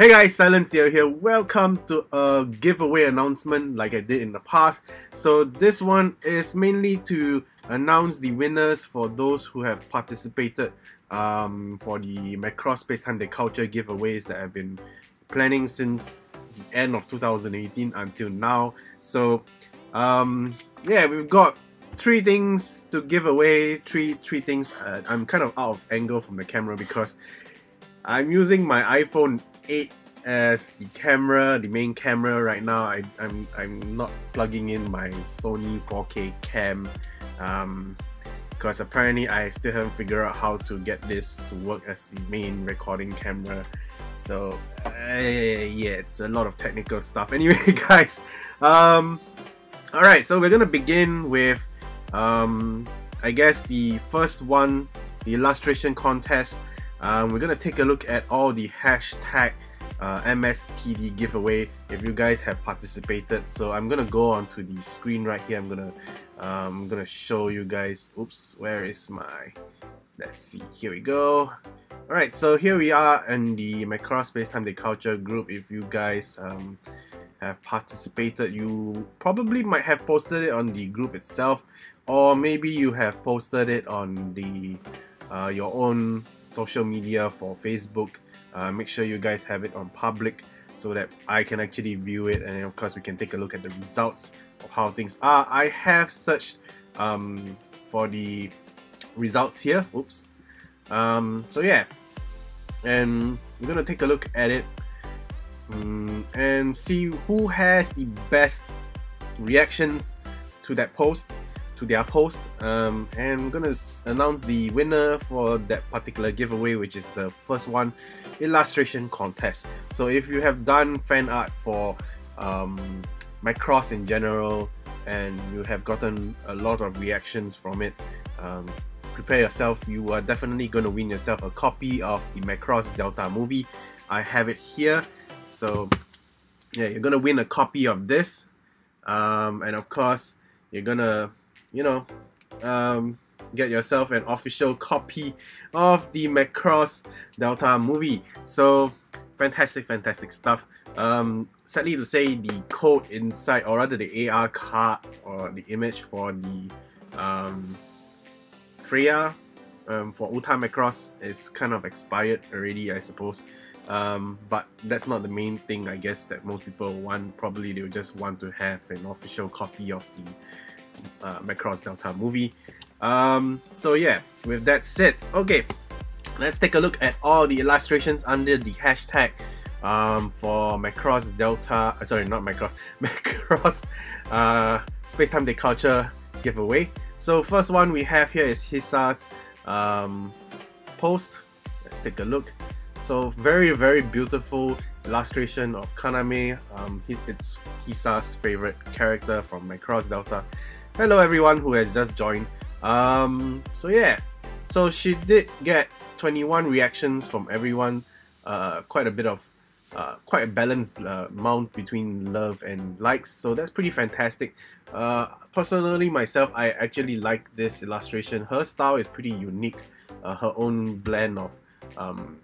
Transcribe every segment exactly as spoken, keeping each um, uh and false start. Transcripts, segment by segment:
Hey guys, SilentCiel here. Welcome to a giveaway announcement like I did in the past. So this one is mainly to announce the winners for those who have participated um, for the Macross Space Time Deculture giveaways that I've been planning since the end of two thousand eighteen until now. So um, yeah, we've got three things to give away. Three, three things. Uh, I'm kind of out of angle from the camera because I'm using my iPhone eight as the camera, the main camera right now. I, I'm, I'm not plugging in my Sony four K cam um, because apparently I still haven't figured out how to get this to work as the main recording camera. So uh, yeah, it's a lot of technical stuff. Anyway guys, um, alright, so we're gonna begin with um, I guess the first one, the illustration contest. Um, we're going to take a look at all the hashtag uh, M S T D giveaway if you guys have participated. So I'm going to go onto the screen right here. I'm going to um, going to show you guys. Oops, where is my... Let's see, here we go. Alright, so here we are in the Macross Space Time Deculture group. If you guys um, have participated, you probably might have posted it on the group itself, or maybe you have posted it on the uh, your own social media for Facebook. Uh, make sure you guys have it on public so that I can actually view it, and of course we can take a look at the results of how things are. I have searched um, for the results here. Oops. Um, so yeah, and we're gonna take a look at it um, and see who has the best reactions to that post. To their post, um, and we're gonna announce the winner for that particular giveaway, which is the first one, illustration contest. So if you have done fan art for um, Macross in general and you have gotten a lot of reactions from it, um, prepare yourself. You are definitely gonna win yourself a copy of the Macross Delta movie. I have it here, so yeah, you're gonna win a copy of this, um, and of course you're gonna you know, um, get yourself an official copy of the Macross Delta movie. So fantastic, fantastic stuff. Um, sadly to say, the code inside, or rather the A R card or the image for the um, Freya um, for Uta Macross is kind of expired already, I suppose. Um, but that's not the main thing, I guess, that most people want. Probably they'll just want to have an official copy of the Uh, Macross Delta movie. Um, so yeah, with that said, okay, let's take a look at all the illustrations under the hashtag um, for Macross Delta. Uh, sorry, not Macross. Macross uh, Space Time Deculture giveaway. So first one we have here is Hisa's um, post. Let's take a look. So very very beautiful illustration of Kaname. Um, it's Hisa's favorite character from Macross Delta. Hello everyone who has just joined. Um, so yeah, so she did get twenty-one reactions from everyone. Uh, quite a bit of, uh, quite a balanced uh, amount between love and likes. So that's pretty fantastic. Uh, personally myself, I actually like this illustration. Her style is pretty unique. Uh, her own blend of um,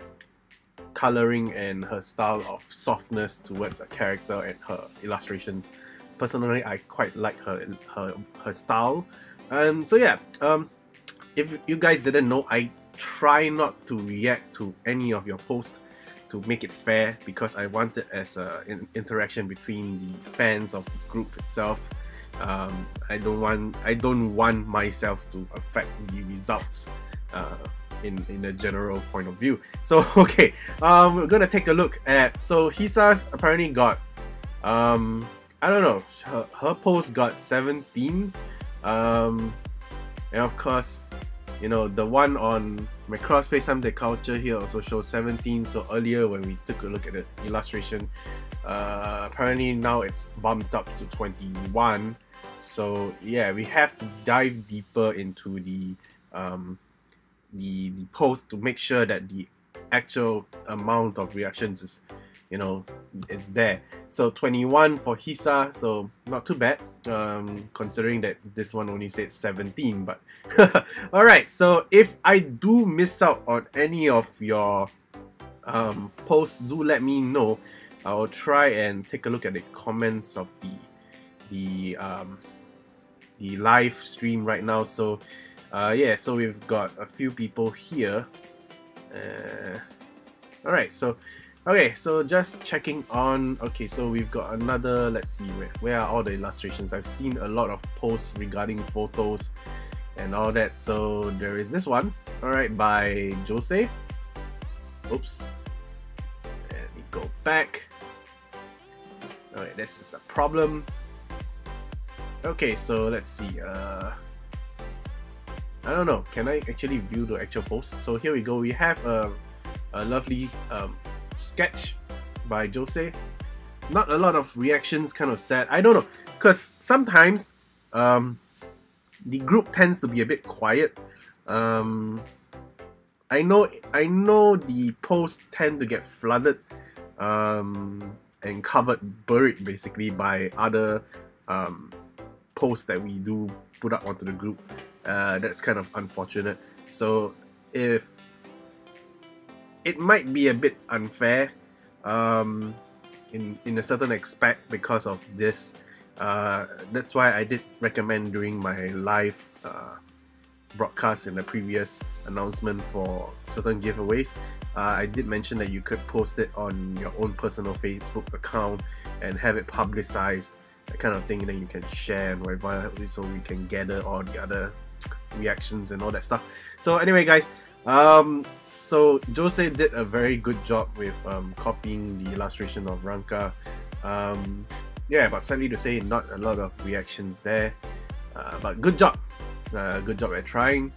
coloring and her style of softness towards a character and her illustrations. Personally, I quite like her her, her style. And um, so yeah, um, if you guys didn't know, I try not to react to any of your posts to make it fair, because I want it as an interaction between the fans of the group itself. Um, I don't want I don't want myself to affect the results uh, in in a general point of view. So okay, um, we're gonna take a look at. So Hisa's apparently got. Um, I don't know, her, her post got seventeen, um, and of course, you know, the one on Macross Space Time Deculture here also shows seventeen, so earlier when we took a look at the illustration, uh, apparently now it's bumped up to twenty-one, so yeah, we have to dive deeper into the, um, the, the post to make sure that the actual amount of reactions is, you know, is there. So twenty-one for Hisa, so not too bad, um, considering that this one only said seventeen, but alright, so if I do miss out on any of your um, posts, do let me know. I'll try and take a look at the comments of the the um, the live stream right now. So uh, yeah, so we've got a few people here. Uh, all right, so okay, so just checking on. Okay, so we've got another. Let's see where where are all the illustrations? I've seen a lot of posts regarding photos and all that. So there is this one. All right, by Jose. Oops. Let me go back. All right, this is a problem. Okay, so let's see. Uh, I don't know. Can I actually view the actual post? So here we go. We have a, a lovely um, sketch by Jose. Not a lot of reactions. Kind of sad. I don't know, because sometimes um, the group tends to be a bit quiet. Um, I know. I know the posts tend to get flooded um, and covered, buried basically by other. Um, posts that we do put up onto the group. Uh, that's kind of unfortunate. So if it might be a bit unfair um, in in a certain aspect because of this. Uh, that's why I did recommend during my live uh, broadcast in the previous announcement for certain giveaways. Uh, I did mention that you could post it on your own personal Facebook account and have it publicized. That kind of thing, that you can share and whatever, so we can gather all the other reactions and all that stuff. So anyway, guys, um, so Jose did a very good job with um, copying the illustration of Ranka. Um, yeah, but sadly to say, not a lot of reactions there. Uh, but good job, uh, good job at trying.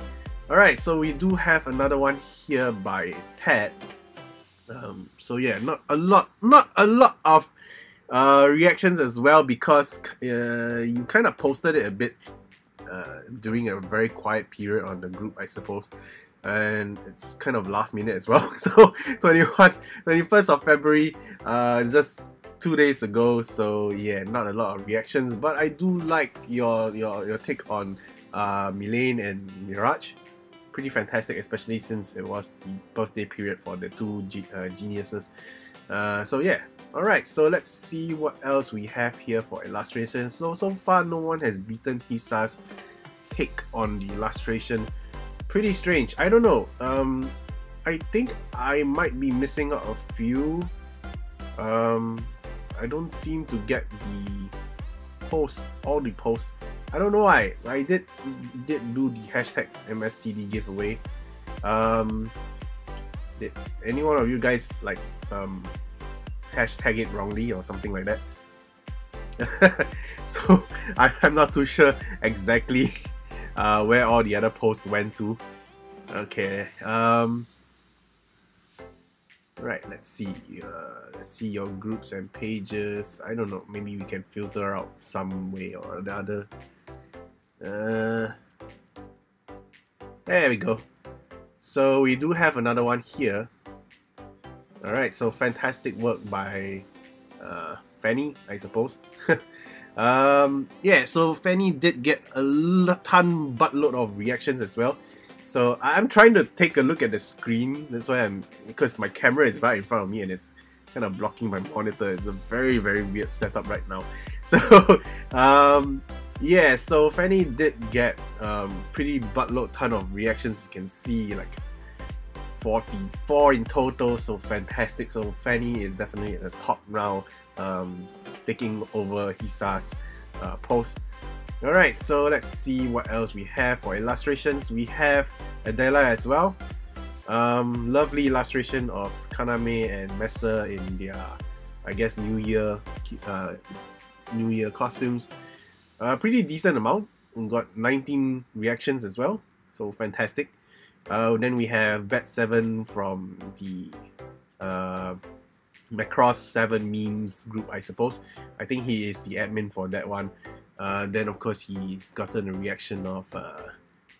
All right, so we do have another one here by Ted. Um, so yeah, not a lot, not a lot of. Uh, reactions as well, because uh, you kind of posted it a bit uh, during a very quiet period on the group, I suppose, and it's kind of last minute as well. So twenty-first of February, uh, just two days ago. So yeah, not a lot of reactions, but I do like your your, your take on uh, Mylene and Mirage. Pretty fantastic, especially since it was the birthday period for the two ge uh, geniuses. Uh, so yeah. Alright, so let's see what else we have here for illustrations. So, so far no one has beaten Hisa's take on the illustration. Pretty strange, I don't know. Um, I think I might be missing out a few. Um, I don't seem to get the posts, all the posts. I don't know why. I did, did do the hashtag M S T D giveaway. Um, did any one of you guys like... Um, hashtag it wrongly or something like that? So I, I'm not too sure exactly uh, where all the other posts went to. Okay, um, right, let's see, uh, let's see your groups and pages. I don't know, maybe we can filter out some way or the other. Uh, there we go. So we do have another one here. Alright, so fantastic work by uh, Fanny, I suppose. um, yeah, so Fanny did get a ton buttload of reactions as well. So I'm trying to take a look at the screen. That's why I'm, because my camera is right in front of me and it's kind of blocking my monitor. It's a very, very weird setup right now. So um, yeah, so Fanny did get um, pretty buttload ton of reactions. You can see like forty-four in total, so fantastic. So Fanny is definitely at the top now, um, taking over Hisa's uh, post. Alright, so let's see what else we have for illustrations. We have Adela as well. Um, lovely illustration of Kaname and Mesa in their, I guess, New Year uh, New Year costumes. Uh, pretty decent amount. We got nineteen reactions as well, so fantastic. Uh, then we have Bat seven from the uh, Macross seven memes group, I suppose. I think he is the admin for that one. Uh, then of course he's gotten a reaction of uh,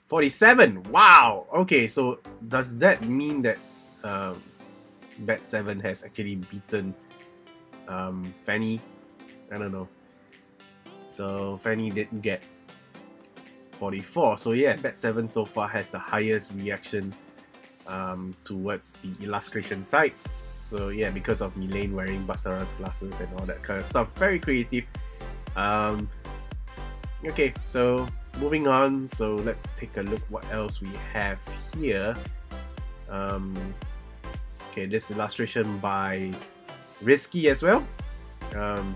forty-seven. Wow! Okay, so does that mean that um, Bat seven has actually beaten um, Fanny? I don't know. So Fanny didn't get forty-four. So yeah, Bat seven so far has the highest reaction um, towards the illustration side. So yeah, because of Mylene wearing Basara's glasses and all that kind of stuff. Very creative. Um, okay, so moving on. So let's take a look what else we have here. Um, okay, this illustration by Risky as well. Um,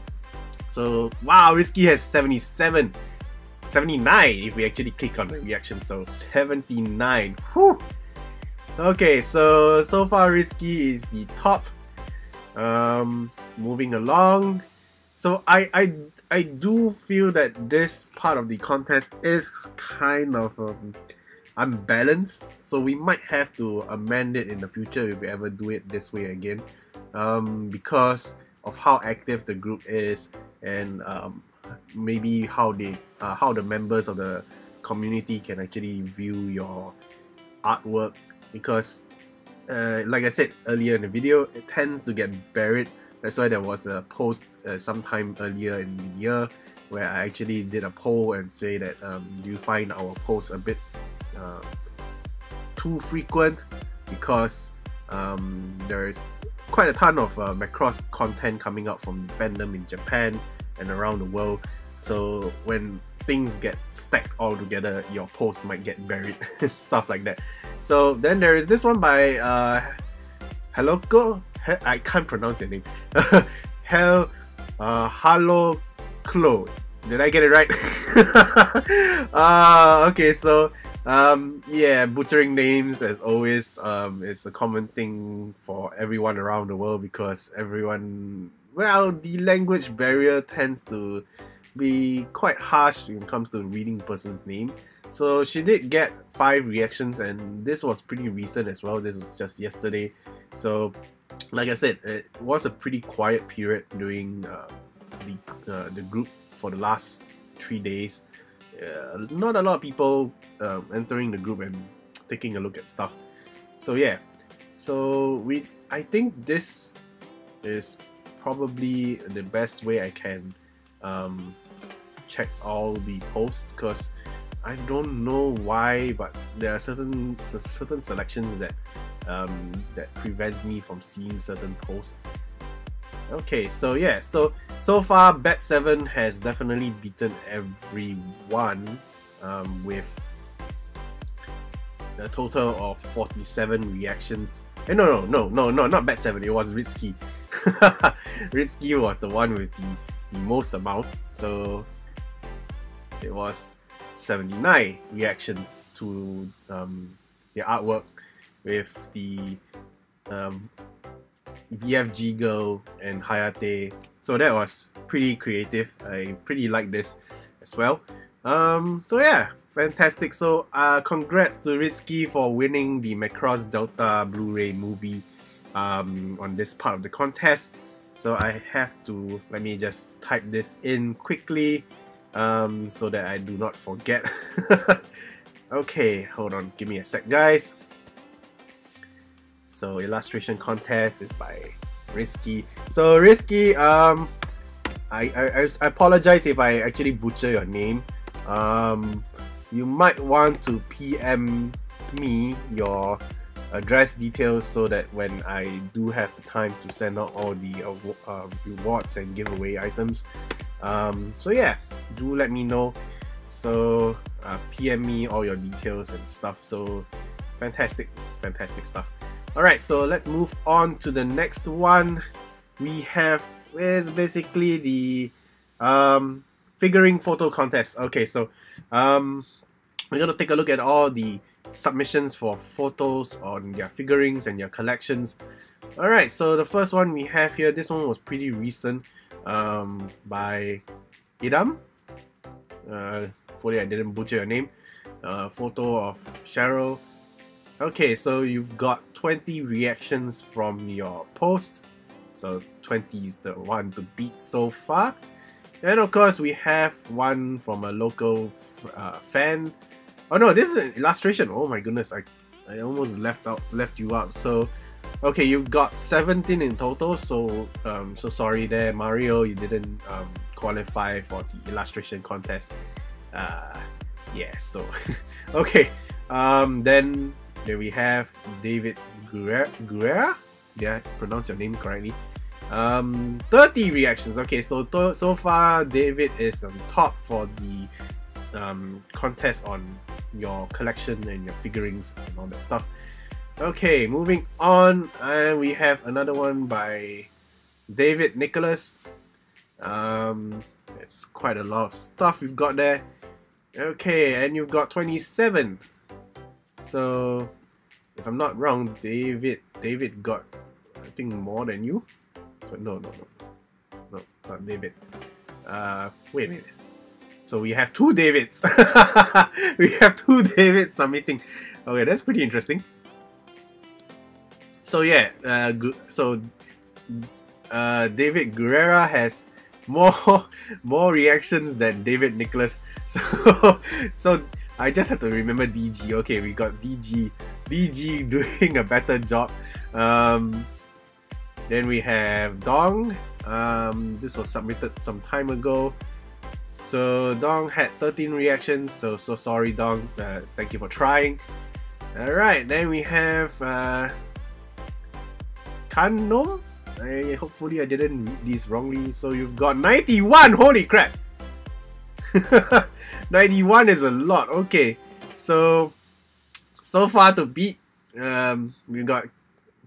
so wow, Risky has seventy-seven, seventy-nine if we actually click on the reaction. So seventy-nine. Whew. Okay, so so far Risky is the top. Um, moving along. So I I I do feel that this part of the contest is kind of um, unbalanced. So we might have to amend it in the future if we ever do it this way again, um, because of how active the group is and um, maybe how they uh, how the members of the community can actually view your artwork. Because, uh, like I said earlier in the video, it tends to get buried. That's why there was a post uh, sometime earlier in the year where I actually did a poll and say that um, you find our posts a bit uh, too frequent, because um, there's quite a ton of uh, Macross content coming out from the fandom in Japan and around the world. So when things get stacked all together, your posts might get buried and stuff like that. So then there is this one by uh, Haloko. He I can't pronounce your name. Hel uh, Haloklo. Did I get it right? uh, okay, so um, yeah, butchering names as always. Um, it's a common thing for everyone around the world, because everyone. Well, the language barrier tends to be quite harsh when it comes to reading a person's name. So she did get five reactions, and this was pretty recent as well. This was just yesterday. So like I said, it was a pretty quiet period during uh, the, uh, the group for the last three days. Uh, not a lot of people uh, entering the group and taking a look at stuff. So yeah, so we I think this is probably the best way I can um, check all the posts, because I don't know why, but there are certain certain selections that um, that prevents me from seeing certain posts. Okay, so yeah, so so far Bat seven has definitely beaten everyone um, with a total of forty-seven reactions. Eh, no, no, no, no, no, not Bat seven. It was Risky. Risky was the one with the, the most amount, so it was seventy-nine reactions to um, the artwork, with the um, V F G girl and Hayate. So that was pretty creative. I pretty like this as well. Um, so yeah, fantastic. So uh, congrats to Risky for winning the Macross Delta Blu-ray movie. Um, on this part of the contest. So I have to, let me just type this in quickly um, so that I do not forget. Okay, hold on, give me a sec guys. So illustration contest is by Risky. So Risky, um, I, I, I apologize if I actually butcher your name. Um, you might want to P M me your address details so that when I do have the time to send out all the uh, uh, rewards and giveaway items. Um, so yeah, do let me know. So uh, P M me all your details and stuff. So fantastic, fantastic stuff. Alright, so let's move on to the next one. We have is basically the um, figuring photo contest. Okay, so um, we're gonna take a look at all the submissions for photos on their figurines and their collections. Alright, so the first one we have here, this one was pretty recent, um, by Idam. Uh, hopefully I didn't butcher your name. Uh, photo of Sheryl. Okay, so you've got twenty reactions from your post. So twenty is the one to beat so far. And of course we have one from a local uh, fan. Oh no, this is an illustration. Oh my goodness, I, I almost left out, left you out. So, okay, you've got seventeen in total. So, um, so sorry there, Mario, you didn't um, qualify for the illustration contest. Uh, yeah. So, okay. Um, then there we have David Guerra. Guerra? did I pronounce your name correctly? Um, thirty reactions. Okay, so so far David is on top for the um, contest on your collection and your figurines and all that stuff. Okay, moving on, and uh, we have another one by David Nicholas. Um, that's quite a lot of stuff we've got there. Okay, and you've got twenty-seven. So, if I'm not wrong, David David got, I think, more than you. No, no, no, no, not David. Uh, wait a minute. So we have two Davids. We have two Davids submitting. Okay, that's pretty interesting. So yeah, uh, so uh, David Guerrera has more more reactions than David Nicholas. So so I just have to remember D G. Okay, we got D G D G doing a better job. Um, Then we have Dong. Um, this was submitted some time ago. So Dong had thirteen reactions. So so sorry, Dong. Uh, thank you for trying. All right. Then we have uh, Kanome. I hopefully I didn't read these wrongly. So you've got ninety-one. Holy crap! ninety-one is a lot. Okay. So so far to beat, um, we've got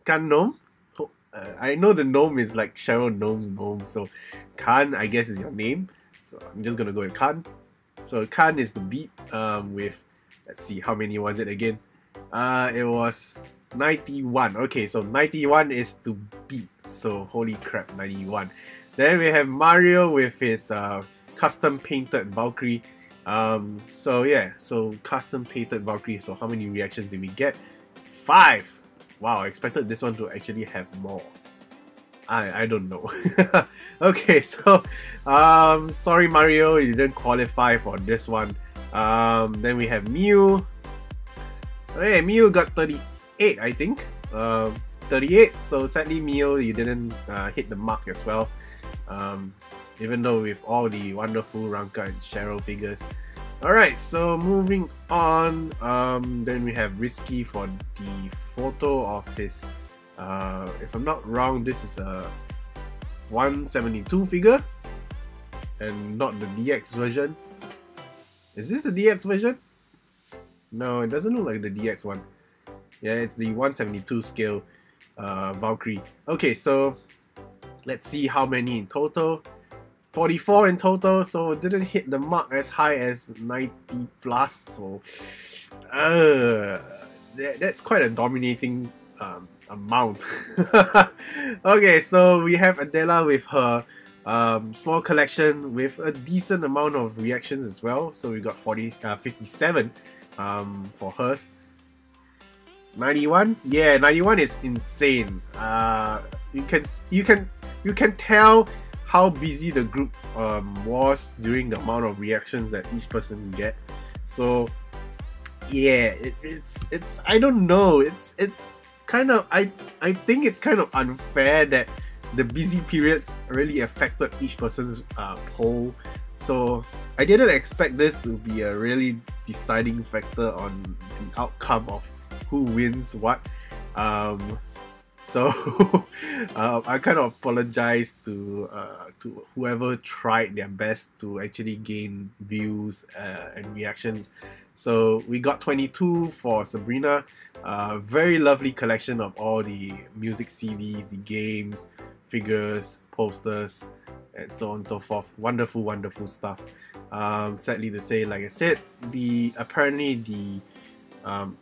Kanome. Uh, I know the Nome is like Sheryl Nome's Nome, so Khan, I guess, is your name. So I'm just gonna go with Khan. So Khan is the beat um, with, let's see, how many was it again? Uh, it was ninety-one. Okay, so ninety-one is to beat. So holy crap, ninety-one. Then we have Mario with his uh, custom painted Valkyrie. Um, so yeah, so custom painted Valkyrie. So how many reactions did we get? Five. Wow, I expected this one to actually have more. I I don't know. Okay, so um, sorry Mario, you didn't qualify for this one. Um, then we have Mew. Hey, Mew got thirty-eight, I think. Um, thirty-eight. So sadly, Mew, you didn't uh, hit the mark as well. Um, even though with all the wonderful Ranka and Sheryl figures. Alright, so moving on, um, then we have Risky for the photo of his, uh, if I'm not wrong, this is a one seventy-two figure, and not the D X version. Is this the D X version? No, it doesn't look like the D X one. Yeah, it's the one seventy-two scale uh, Valkyrie. Okay, so let's see how many in total. forty-four in total, so didn't hit the mark as high as ninety plus, so uh, that, that's quite a dominating um, amount. Okay, so we have Adela with her um, small collection with a decent amount of reactions as well, so we got forty, uh, fifty-seven um, for hers. ninety-one? Yeah, ninety-one is insane. Uh, you can, you can, you can tell how busy the group um, was during the amount of reactions that each person get. So yeah, it, it's it's I don't know. It's it's kind of I I think it's kind of unfair that the busy periods really affected each person's uh, poll. So I didn't expect this to be a really deciding factor on the outcome of who wins what. Um, So uh, I kind of apologize to uh, to whoever tried their best to actually gain views uh, and reactions. So we got twenty-two for Sabrina. Uh, very lovely collection of all the music C Ds, the games, figures, posters, and so on and so forth. Wonderful, wonderful stuff. Um, sadly to say, like I said, the apparently the um,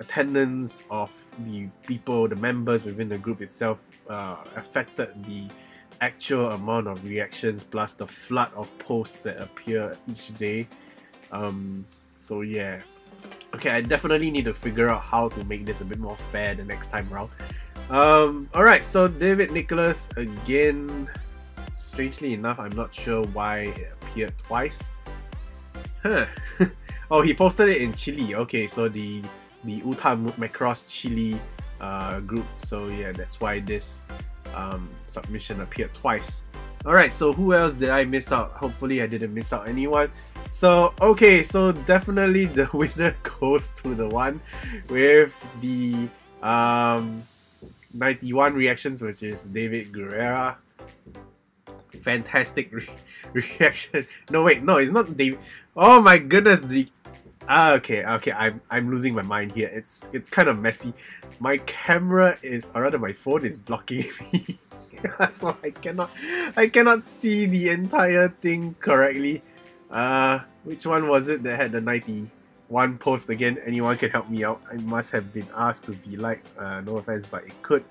attendance of the people, the members within the group itself uh, affected the actual amount of reactions plus the flood of posts that appear each day. Um, so yeah, okay, I definitely need to figure out how to make this a bit more fair the next time around. Um, Alright, so David Nicholas again, strangely enough, I'm not sure why it appeared twice. Huh. Oh, he posted it in Chile. Okay, so the the Uta Macross Chile uh, group, so yeah, that's why this um, submission appeared twice. Alright, so who else did I miss out? Hopefully I didn't miss out anyone. So, okay, so definitely the winner goes to the one with the um, ninety-one reactions, which is David Guerrera. Fantastic re reaction. No, wait, no, it's not David. Oh my goodness, the ah, okay, okay, I'm I'm losing my mind here. It's it's kind of messy. My camera is, or rather, my phone is blocking me, so I cannot I cannot see the entire thing correctly. Uh, which one was it that had the ninety-one post again? Anyone can help me out. I must have been asked to be like, uh, no offense, but it could.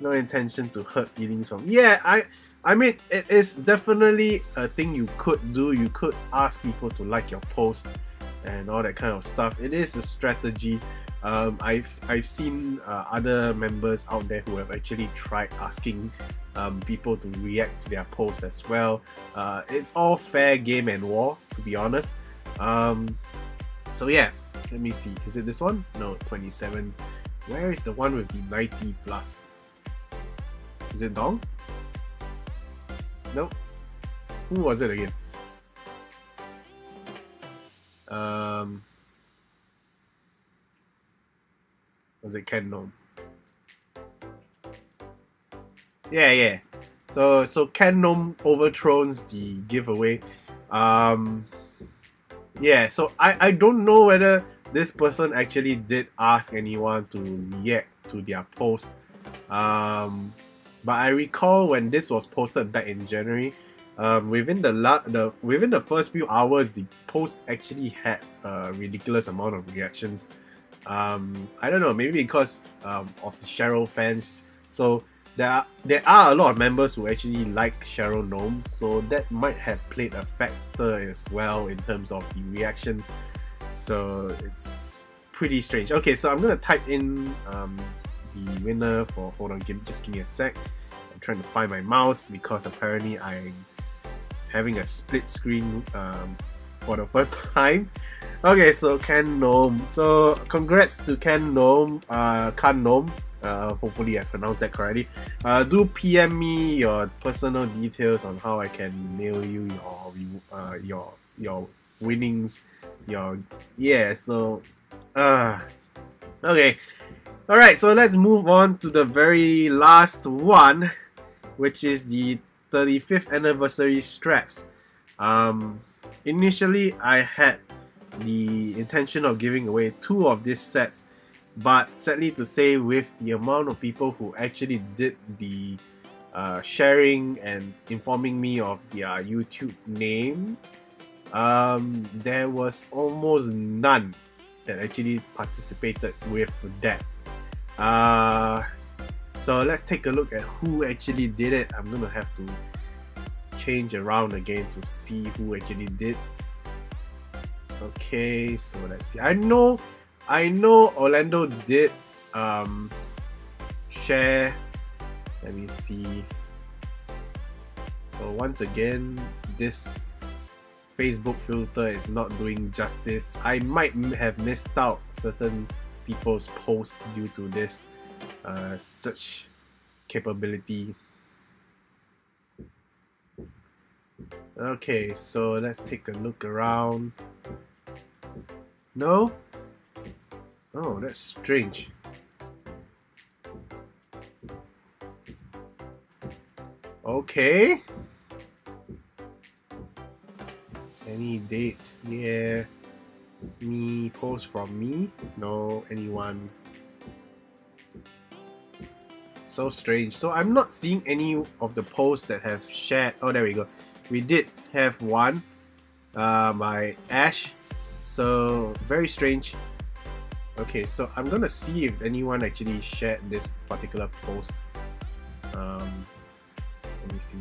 No intention to hurt feelings from. Yeah, I. I mean, it is definitely a thing you could do. You could ask people to like your post and all that kind of stuff. It is a strategy. Um, I've, I've seen uh, other members out there who have actually tried asking um, people to react to their posts as well. Uh, it's all fair game and war, to be honest. Um, so yeah, let me see. Is it this one? No, twenty-seven. Where is the one with the ninety plus? Is it Dong? Nope. Who was it again? Um, was it Ken Nome? Yeah, yeah. So, so Ken Nome overthrows the giveaway. Um, yeah. So I, I don't know whether this person actually did ask anyone to react to their post. Um. But I recall when this was posted back in January, um, within the la the within the first few hours, the post actually had a ridiculous amount of reactions. Um, I don't know, maybe because um, of the Sheryl fans. So there are, there are a lot of members who actually like Sheryl Nome, so that might have played a factor as well in terms of the reactions. So it's pretty strange. Okay, so I'm gonna type in. Um, The winner for hold on, give just give me a sec. I'm trying to find my mouse because apparently I'm having a split screen um, for the first time. Okay, so Ken Nome. So congrats to Ken Nome, uh, Ken Nome. Uh, hopefully I pronounced that correctly. Uh, do P M me your personal details on how I can mail you your uh, your your winnings. Your yeah. So uh, okay. Alright, so let's move on to the very last one, which is the thirty-fifth anniversary straps. Um, initially, I had the intention of giving away two of these sets, but sadly to say, with the amount of people who actually did the uh, sharing and informing me of their YouTube name, um, there was almost none that actually participated with that. Uh, so let's take a look at who actually did it. I'm gonna have to change around again to see who actually did. Okay, so let's see. I know, I know Orlando did um, share. Let me see. So once again, this Facebook filter is not doing justice. I might have missed out certain people's post due to this uh, search capability. Okay, so let's take a look around. No? Oh, that's strange. Okay. Any date? Yeah. Me post from me? No, anyone. So strange. So I'm not seeing any of the posts that have shared. Oh, there we go. We did have one uh, by Ash. So very strange. Okay, so I'm gonna see if anyone actually shared this particular post. Um, let me see.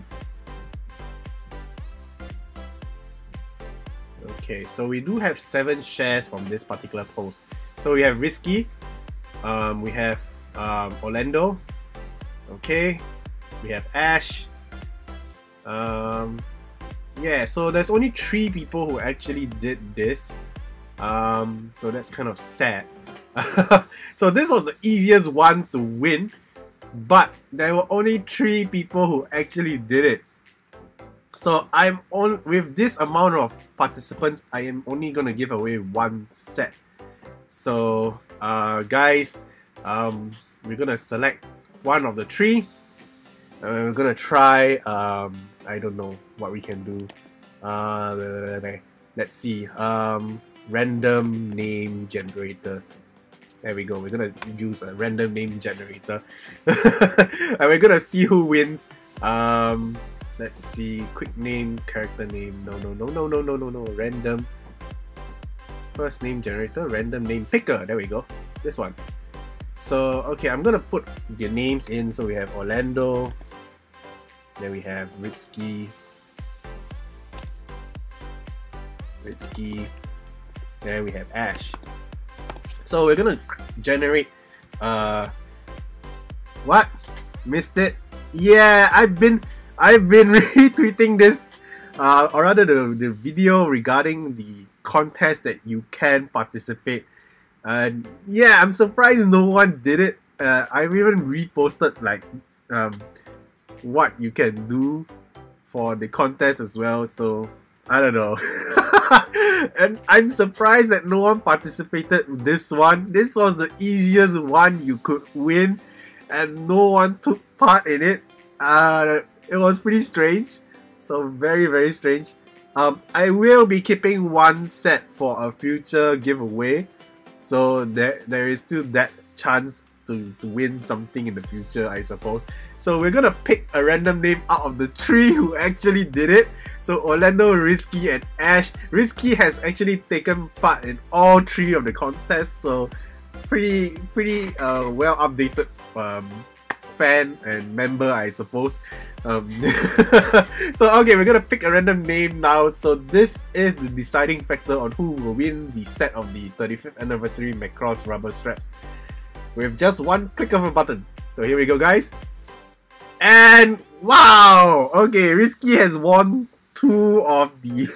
Okay, so we do have seven shares from this particular post. So we have Risky, um, we have um, Orlando, okay, we have Ash. Um, yeah, so there's only three people who actually did this. Um, so that's kind of sad. So this was the easiest one to win, but there were only three people who actually did it. So I'm on with this amount of participants. I am only gonna give away one set. So, uh, guys, um, we're gonna select one of the three. And we're gonna try, um, I don't know what we can do. Uh, let's see, um, random name generator. There we go, we're gonna use a random name generator. And we're gonna see who wins. Um, let's see, quick name, character name, no, no, no, no, no, no, no, no, random. First name generator, random name picker, there we go, this one. So, okay, I'm gonna put your names in. So we have Orlando, then we have Risky, Risky, then we have Ash. So we're gonna generate, uh, what? Missed it? Yeah, I've been, I've been retweeting this, uh, or rather the, the video regarding the contest that you can participate. Uh, yeah, I'm surprised no one did it. Uh, I even reposted like um, what you can do for the contest as well. So I don't know, and I'm surprised that no one participated in this one. This was the easiest one you could win, and no one took part in it. Uh, it was pretty strange. So very very strange. Um, I will be keeping one set for a future giveaway. So there, there is still that chance to, to win something in the future, I suppose. So we're gonna pick a random name out of the three who actually did it. So Orlando, Risky and Ash. Risky has actually taken part in all three of the contests. So pretty, pretty uh, well updated um, fan and member, I suppose. Um, so okay, we're gonna pick a random name now. So this is the deciding factor on who will win the set of the thirty-fifth anniversary Macross rubber straps with just one click of a button. So here we go, guys. And wow, okay, Risky has won two of the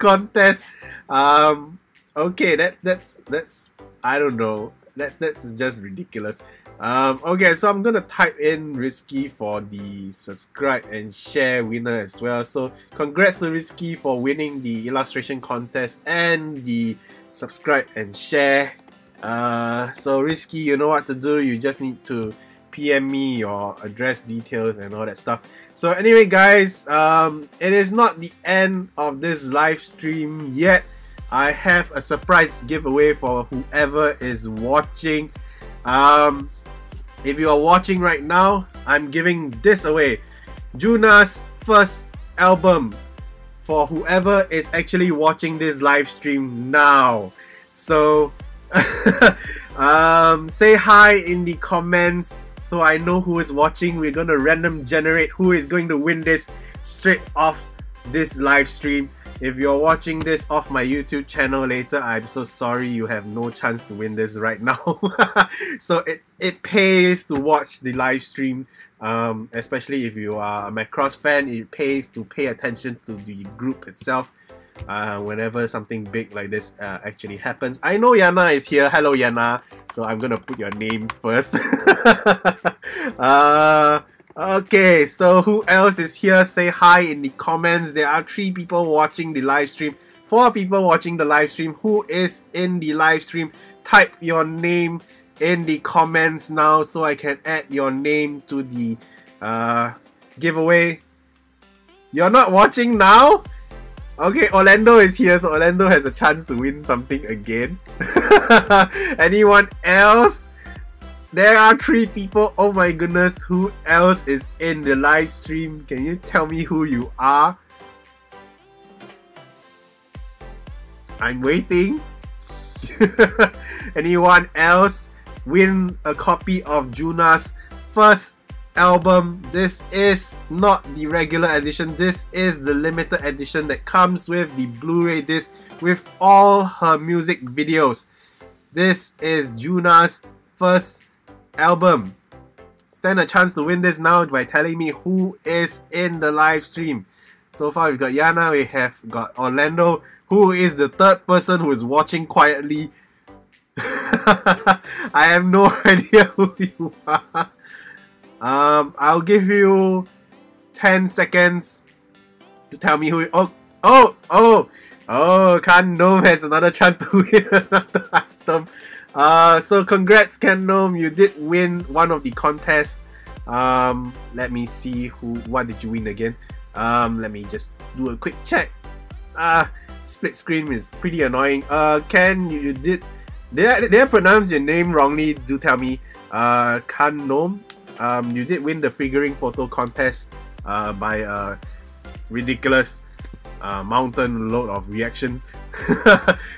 contests. Um, okay, that that's that's I don't know. That that's just ridiculous. Um, okay, so I'm gonna type in Risky for the subscribe and share winner as well. So congrats to Risky for winning the illustration contest and the subscribe and share. Uh, so Risky, you know what to do. You just need to P M me your address details and all that stuff. So anyway, guys, um, it is not the end of this live stream yet. I have a surprise giveaway for whoever is watching. Um, If you are watching right now, I'm giving this away. Juna's first album for whoever is actually watching this live stream now. So, um, say hi in the comments so I know who is watching. We're going to random generate who is going to win this straight off this live stream. If you're watching this off my YouTube channel later, I'm so sorry you have no chance to win this right now. So it, it pays to watch the live stream, um, especially if you are a Macross fan. It pays to pay attention to the group itself uh, whenever something big like this uh, actually happens. I know Yana is here. Hello Yana. So I'm gonna put your name first. uh, Okay, so who else is here? Say hi in the comments. There are three people watching the live stream, four people watching the live stream. Who is in the live stream? Type your name in the comments now so I can add your name to the uh, giveaway. You're not watching now? Okay, Orlando is here, so Orlando has a chance to win something again. Anyone else? There are three people. Oh my goodness, who else is in the live stream? Can you tell me who you are? I'm waiting. Anyone else? Win a copy of Juna's first album. This is not the regular edition. This is the limited edition that comes with the Blu-ray disc with all her music videos. This is Juna's first album. Stand a chance to win this now by telling me who is in the live stream. So far we've got Yana, we have got Orlando, who is the third person who is watching quietly. I have no idea who you are. Um, I'll give you ten seconds to tell me who you are. Oh, oh, oh, oh, Kaname has another chance to win another item. Uh, so congrats, Ken Nome. You did win one of the contests. Um, let me see who. What did you win again? Um, let me just do a quick check. Ah, uh, split screen is pretty annoying. Uh, Ken, you, you did. Did I, did I pronounce your name wrongly? Do tell me. Uh, Ken Nome. Um, you did win the figuring photo contest. Uh, by a ridiculous uh, mountain load of reactions.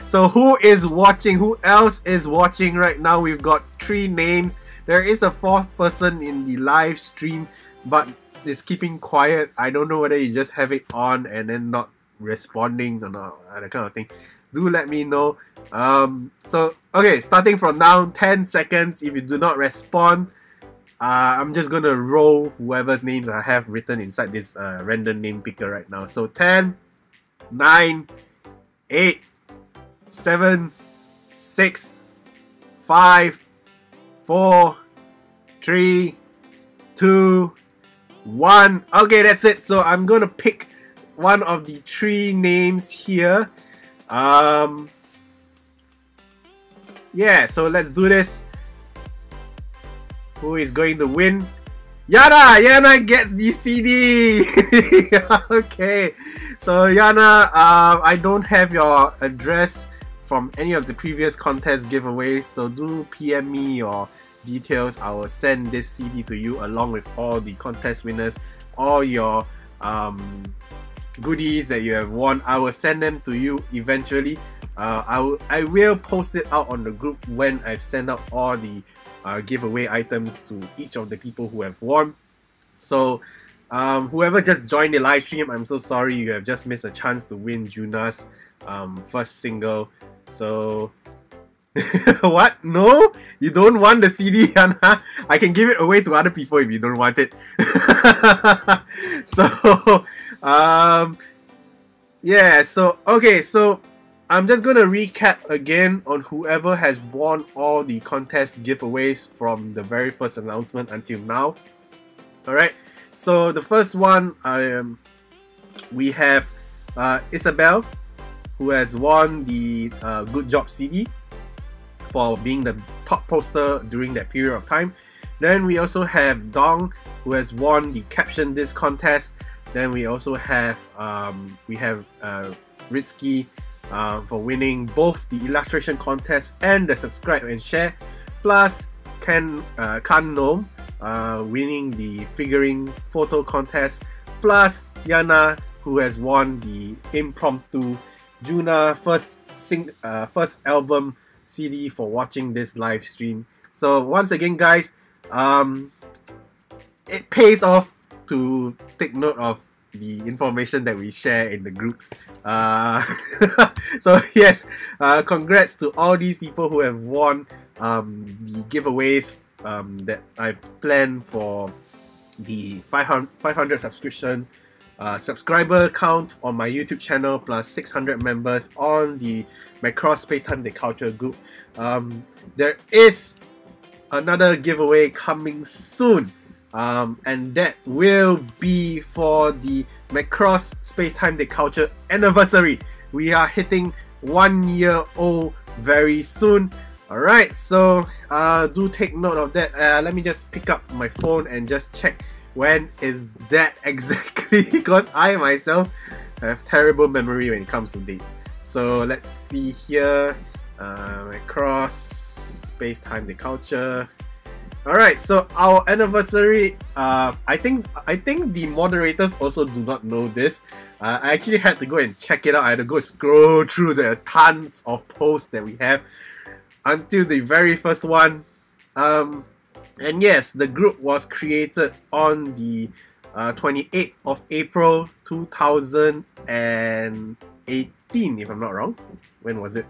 So who is watching? Who else is watching right now? We've got three names. There is a fourth person in the live stream, but is keeping quiet. I don't know whether you just have it on and then not responding or not, that kind of thing. Do let me know. Um, so okay, starting from now, ten seconds. If you do not respond, uh, I'm just gonna roll whoever's names I have written inside this uh, random name picker right now. So ten, nine, eight, seven, six, five, four, three, two, one. Okay, that's it. So I'm gonna pick one of the three names here. Um, yeah, so let's do this. Who is going to win? Yana! Yana gets the C D! Okay, so Yana, uh, I don't have your address from any of the previous contest giveaways, so do P M me your details. I will send this C D to you along with all the contest winners, all your um, goodies that you have won. I will send them to you eventually. Uh, I, will, I will post it out on the group when I've sent out all the Uh, giveaway items to each of the people who have won. So um, whoever just joined the live stream, I'm so sorry, you have just missed a chance to win Juna's um, first single. So what? No? You don't want the C D, Yana? I can give it away to other people if you don't want it. So um, yeah, so okay, so I'm just gonna recap again on whoever has won all the contest giveaways from the very first announcement until now. Alright, so the first one, um, we have uh, Isabel, who has won the uh, Good Job C D for being the top poster during that period of time. Then we also have Dong, who has won the Caption This contest. Then we also have um, we have uh, Rizky, Uh, for winning both the illustration contest and the subscribe and share, plus Ken uh, Kanome uh, winning the figuring photo contest, plus Yana, who has won the impromptu Juna first sing uh, first album C D for watching this live stream. So once again, guys, um, it pays off to take note of the information that we share in the group. Uh, so yes, uh, congrats to all these people who have won um, the giveaways um, that I planned for the five hundred subscription uh, subscriber count on my YouTube channel, plus six hundred members on the Macross Space Time Deculture group. Um, there is another giveaway coming soon. Um, and that will be for the Macross Space Time Deculture anniversary. We are hitting one year old very soon. Alright, so uh, do take note of that. Uh, let me just pick up my phone and just check when is that exactly, because I myself have terrible memory when it comes to dates. So let's see here, uh, Macross Space Time Deculture. Alright, so our anniversary, uh, I think I think the moderators also do not know this. Uh, I actually had to go and check it out. I had to go scroll through the tons of posts that we have until the very first one. Um, and yes, the group was created on the uh, twenty-eighth of April two thousand eighteen, if I'm not wrong. When was it?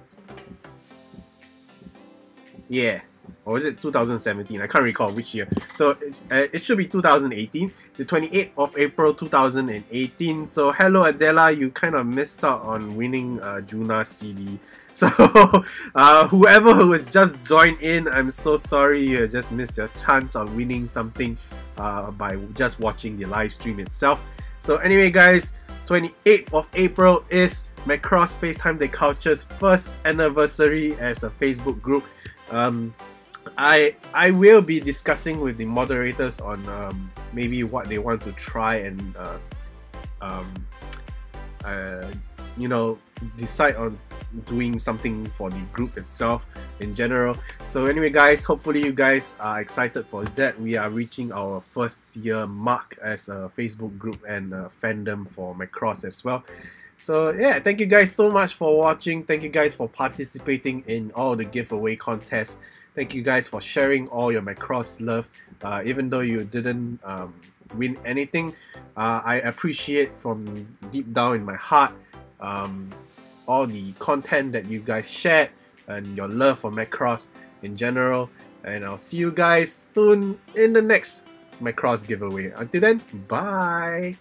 Yeah. Or was it two thousand seventeen? I can't recall which year. So it, uh, it should be two thousand eighteen, the twenty-eighth of April two thousand eighteen. So hello Adela, you kind of missed out on winning uh, Juna C D. So uh, whoever who has just joined in, I'm so sorry you just missed your chance of winning something uh, by just watching the live stream itself. So anyway guys, twenty-eighth of April is Macross Space Time Deculture's first anniversary as a Facebook group. Um, I I will be discussing with the moderators on um, maybe what they want to try and uh, um, uh, you know, decide on doing something for the group itself in general. So anyway, guys, hopefully you guys are excited for that. We are reaching our first year mark as a Facebook group and a fandom for Macross as well. So yeah, thank you guys so much for watching. Thank you guys for participating in all the giveaway contests. Thank you guys for sharing all your Macross love. Uh, even though you didn't um, win anything, uh, I appreciate from deep down in my heart um, all the content that you guys shared and your love for Macross in general. And I'll see you guys soon in the next Macross giveaway. Until then, bye!